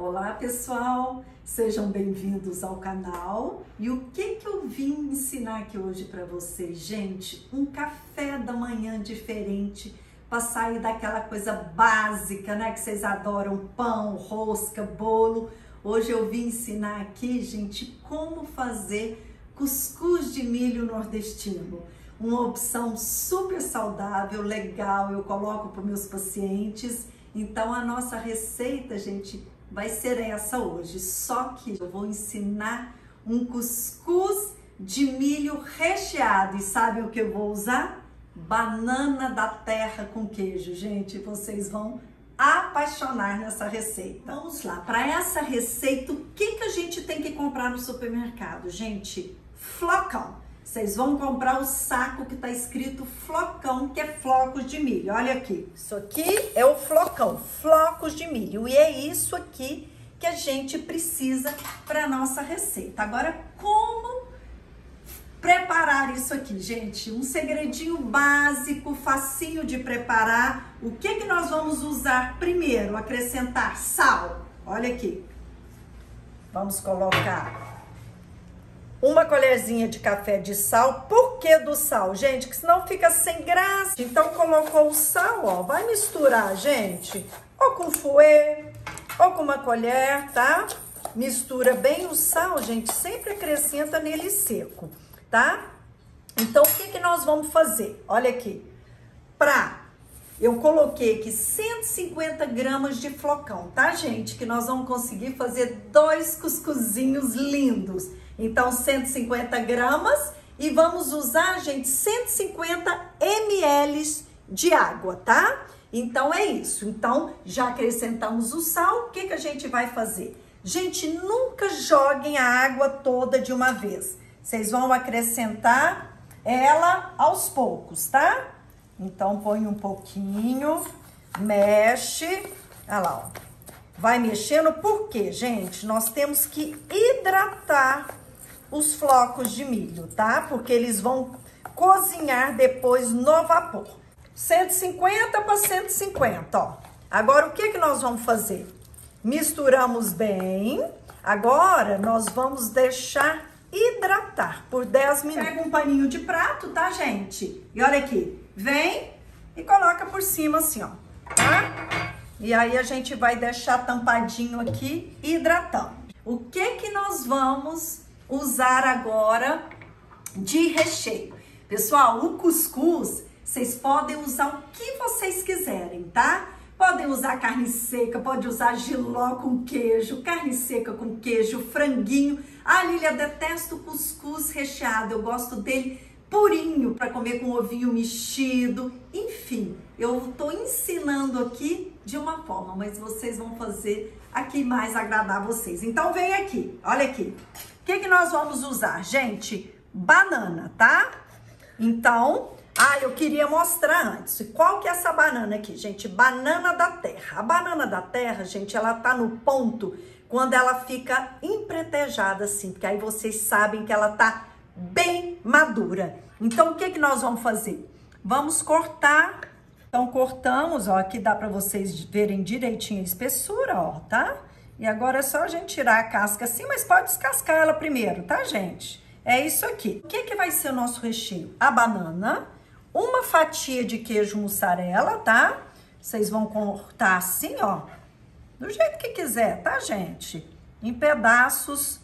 Olá pessoal, sejam bem-vindos ao canal. E o que eu vim ensinar aqui hoje para vocês, gente? Um café da manhã diferente para sair daquela coisa básica, né? Que vocês adoram pão, rosca, bolo. Hoje eu vim ensinar aqui, gente, como fazer cuscuz de milho nordestino. Uma opção super saudável, legal, eu coloco para os meus pacientes. Então a nossa receita, gente, vai ser essa hoje. Só que eu vou ensinar um cuscuz de milho recheado. E sabe o que eu vou usar? Banana da terra com queijo, gente. Vocês vão apaixonar nessa receita. Vamos lá, para essa receita, o que a gente tem que comprar no supermercado? Gente, flocão. Vocês vão comprar o saco que tá escrito flocão, que é flocos de milho. Olha aqui, isso aqui é o flocão, flocos de milho. E é isso aqui que a gente precisa para nossa receita. Agora, como preparar isso aqui, gente? Um segredinho básico, facinho de preparar. O que nós vamos usar primeiro? Acrescentar sal. Olha aqui. Vamos colocar uma colherzinha de café de sal. Por que do sal, gente? Que senão fica sem graça. Então colocou o sal, ó. Vai misturar, gente, ou com fouet, ou com uma colher, tá? Mistura bem o sal, gente. Sempre acrescenta nele seco, tá? Então o que nós vamos fazer? Olha aqui. Eu coloquei aqui 150 gramas de flocão, tá, gente? Que nós vamos conseguir fazer dois cuscuzinhos lindos. Então, 150 gramas e vamos usar, gente, 150 ml de água, tá? Então, é isso. Então, já acrescentamos o sal, o que a gente vai fazer? Gente, nunca joguem a água toda de uma vez. Vocês vão acrescentar ela aos poucos, tá? Então, põe um pouquinho, mexe, olha lá, ó. Vai mexendo, porque, gente, nós temos que hidratar os flocos de milho, tá? Porque eles vão cozinhar depois no vapor. 150 para 150, ó. Agora, o que nós vamos fazer? Misturamos bem. Agora, nós vamos deixar hidratar por 10 minutos. Pega um paninho de prato, tá, gente? E olha aqui. Vem e coloca por cima assim, ó, tá? E aí a gente vai deixar tampadinho aqui, hidratando. O que nós vamos usar agora de recheio? Pessoal, o cuscuz, vocês podem usar o que vocês quiserem, tá? Podem usar carne seca, pode usar jiló com queijo, carne seca com queijo, franguinho. Ah, Lilia, detesto cuscuz recheado, eu gosto dele purinho, para comer com ovinho mexido, enfim, eu tô ensinando aqui de uma forma, mas vocês vão fazer aqui mais agradar vocês. Então vem aqui, olha aqui, o que nós vamos usar, gente? Banana, tá? Então, eu queria mostrar antes, qual que é essa banana aqui, gente? Banana da terra. A banana da terra, gente, ela tá no ponto quando ela fica empretejada assim, porque aí vocês sabem que ela tá bem madura. Então, o que nós vamos fazer? Vamos cortar. Então, cortamos, ó, aqui dá para vocês verem direitinho a espessura, ó, tá? E agora é só a gente tirar a casca assim, mas pode descascar ela primeiro, tá, gente? É isso aqui. O que vai ser o nosso recheio? A banana, uma fatia de queijo mussarela, tá? Vocês vão cortar assim, ó, do jeito que quiser, tá, gente? Em pedaços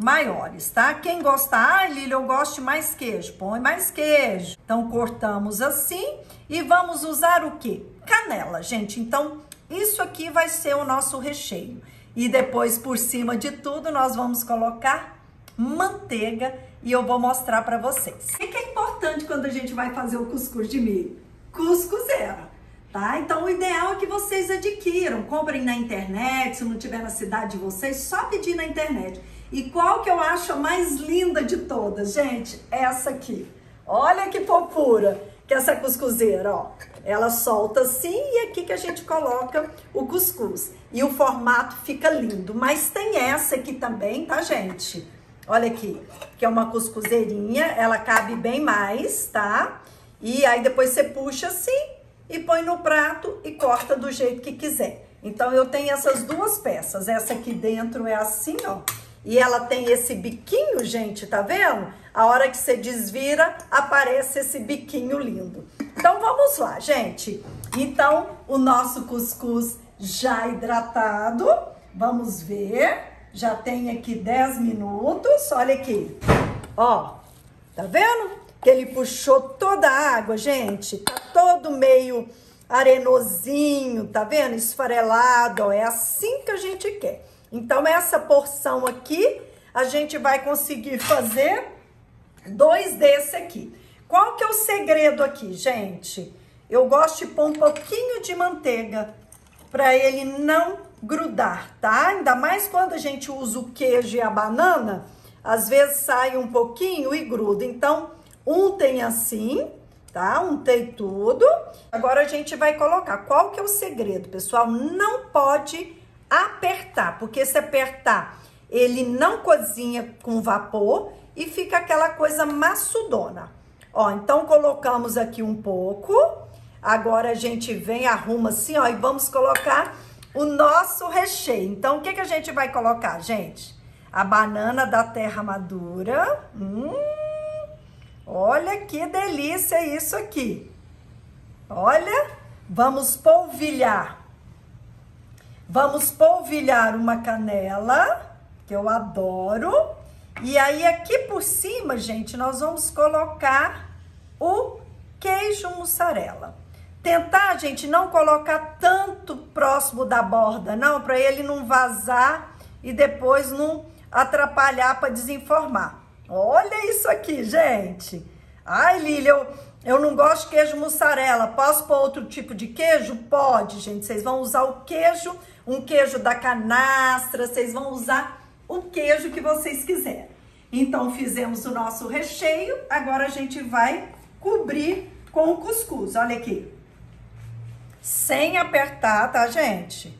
maiores, tá? Quem gostar, Lilia, eu gosto de mais queijo, põe mais queijo. Então, cortamos assim e vamos usar o quê? Canela, gente. Então, isso aqui vai ser o nosso recheio. E depois, por cima de tudo, nós vamos colocar manteiga e eu vou mostrar pra vocês. O que é importante quando a gente vai fazer o cuscuz de milho? Cuscuzeira, tá? Então, o ideal é que vocês adquiram, comprem na internet, se não tiver na cidade de vocês, só pedir na internet. E qual que eu acho a mais linda de todas, gente? Essa aqui. Olha que fofura que essa cuscuzeira, ó. Ela solta assim e aqui que a gente coloca o cuscuz. E o formato fica lindo. Mas tem essa aqui também, tá, gente? Olha aqui, que é uma cuscuzeirinha. Ela cabe bem mais, tá? E aí depois você puxa assim e põe no prato e corta do jeito que quiser. Então, eu tenho essas duas peças. Essa aqui dentro é assim, ó. E ela tem esse biquinho, gente, tá vendo? A hora que você desvira, aparece esse biquinho lindo. Então, vamos lá, gente. Então, o nosso cuscuz já hidratado. Vamos ver. Já tem aqui 10 minutos. Olha aqui. Ó, tá vendo? Que ele puxou toda a água, gente. Tá todo meio arenosinho, tá vendo? Esfarelado, ó. É assim que a gente quer. Então, essa porção aqui, a gente vai conseguir fazer 2 desse aqui. Qual que é o segredo aqui, gente? Eu gosto de pôr um pouquinho de manteiga para ele não grudar, tá? Ainda mais quando a gente usa o queijo e a banana, às vezes sai um pouquinho e gruda. Então, untem assim, tá? Untei tudo. Agora, a gente vai colocar. Qual que é o segredo, pessoal? Não pode apertar, porque se apertar, ele não cozinha com vapor e fica aquela coisa maçudona. Ó, então colocamos aqui um pouco. Agora a gente vem, arruma assim, ó, e vamos colocar o nosso recheio. Então, o que que a gente vai colocar, gente? A banana da terra madura. Olha que delícia isso aqui. Olha, vamos polvilhar. Vamos polvilhar uma canela, que eu adoro. E aí, aqui por cima, gente, nós vamos colocar o queijo mussarela. Tentar, gente, não colocar tanto próximo da borda, não, para ele não vazar e depois não atrapalhar para desenformar. Olha isso aqui, gente. Ai, Lilian, eu não gosto de queijo mussarela. Posso pôr outro tipo de queijo? Pode, gente. Vocês vão usar o queijo, um queijo da canastra. Vocês vão usar o queijo que vocês quiserem. Então, fizemos o nosso recheio. Agora, a gente vai cobrir com o cuscuz. Olha aqui. Sem apertar, tá, gente?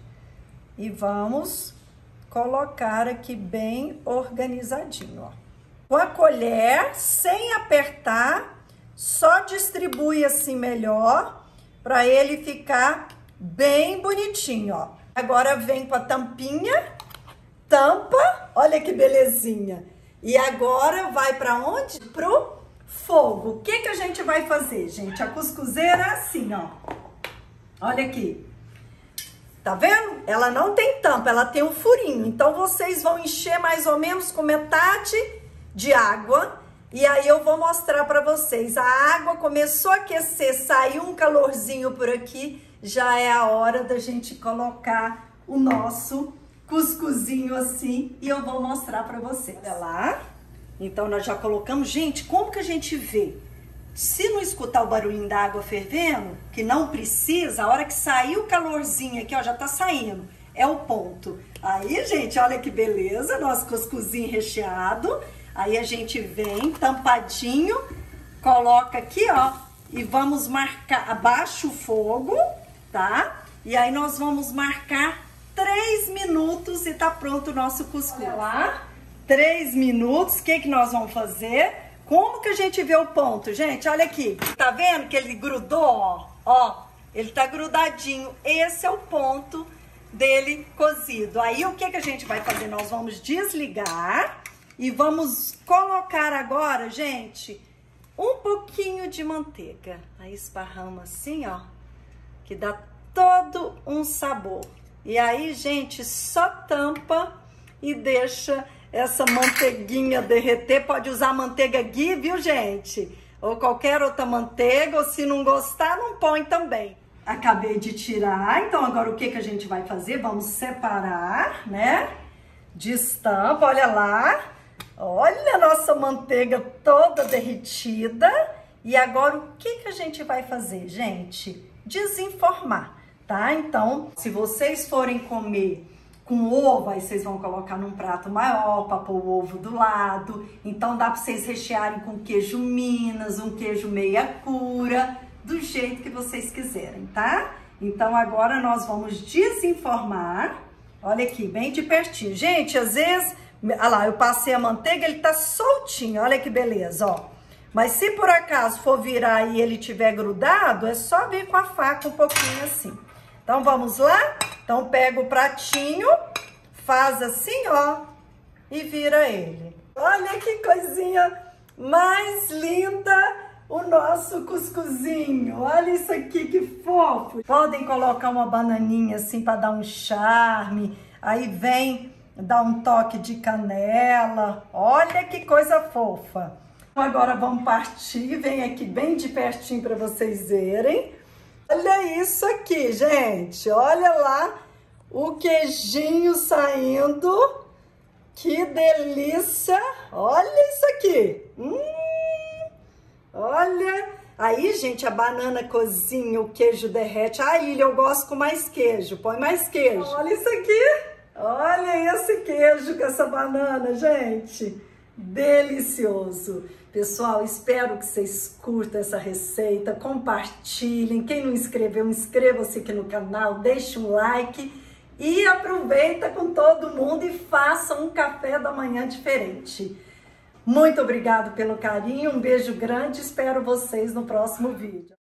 E vamos colocar aqui bem organizadinho, ó. Com a colher, sem apertar. Só distribui assim melhor, para ele ficar bem bonitinho, ó. Agora vem com a tampinha, tampa, olha que belezinha. E agora vai para onde? Pro fogo. O que que a gente vai fazer, gente? A cuscuzeira é assim, ó. Olha aqui. Tá vendo? Ela não tem tampa, ela tem um furinho. Então, vocês vão encher mais ou menos com metade de água. E aí eu vou mostrar para vocês, a água começou a aquecer, saiu um calorzinho por aqui, já é a hora da gente colocar o nosso cuscuzinho assim e eu vou mostrar para vocês. Olha lá, então nós já colocamos, gente, como que a gente vê? Se não escutar o barulhinho da água fervendo, que não precisa, a hora que sair o calorzinho aqui, ó, já tá saindo, é o ponto. Aí, gente, olha que beleza, nosso cuscuzinho recheado. Aí a gente vem tampadinho, coloca aqui, ó, e vamos marcar, abaixa o fogo, tá? E aí nós vamos marcar 3 minutos e tá pronto o nosso cuscuz. Olha lá, 3 minutos, o que que nós vamos fazer? Como que a gente vê o ponto, gente? Olha aqui, tá vendo que ele grudou, ó? Ó, ele tá grudadinho, esse é o ponto dele cozido. Aí o que que a gente vai fazer? Nós vamos desligar. E vamos colocar agora, gente, um pouquinho de manteiga. Aí esparrama assim, ó, que dá todo um sabor. E aí, gente, só tampa e deixa essa manteiguinha derreter. Pode usar a manteiga Gui, viu, gente? Ou qualquer outra manteiga, ou se não gostar, não põe também. Acabei de tirar, então agora o que que a gente vai fazer? Vamos separar, né? Destampa, olha lá. Olha a nossa manteiga toda derretida. E agora, o que que a gente vai fazer, gente? Desenformar, tá? Então, se vocês forem comer com ovo, aí vocês vão colocar num prato maior para pôr o ovo do lado. Então, dá para vocês rechearem com queijo Minas, um queijo meia cura, do jeito que vocês quiserem, tá? Então, agora nós vamos desenformar. Olha aqui, bem de pertinho. Gente, às vezes... Olha lá, eu passei a manteiga, ele tá soltinho, olha que beleza, ó. Mas se por acaso for virar e ele tiver grudado, é só vir com a faca um pouquinho assim. Então, vamos lá? Então, pega o pratinho, faz assim, ó, e vira ele. Olha que coisinha mais linda o nosso cuscuzinho. Olha isso aqui, que fofo. Podem colocar uma bananinha assim para dar um charme. Aí vem dar um toque de canela. Olha que coisa fofa. Agora vamos partir. Vem aqui bem de pertinho para vocês verem. Olha isso aqui, gente. Olha lá o queijinho saindo. Que delícia. Olha isso aqui. Olha. Aí, gente, a banana cozinha, o queijo derrete. Ah, Lilian, eu gosto com mais queijo. Põe mais queijo. Olha isso aqui. Olha esse queijo com essa banana, gente. Delicioso. Pessoal, espero que vocês curtam essa receita. Compartilhem. Quem não inscreveu, inscreva-se aqui no canal. Deixe um like. E aproveita com todo mundo e faça um café da manhã diferente. Muito obrigado pelo carinho, um beijo grande, espero vocês no próximo vídeo.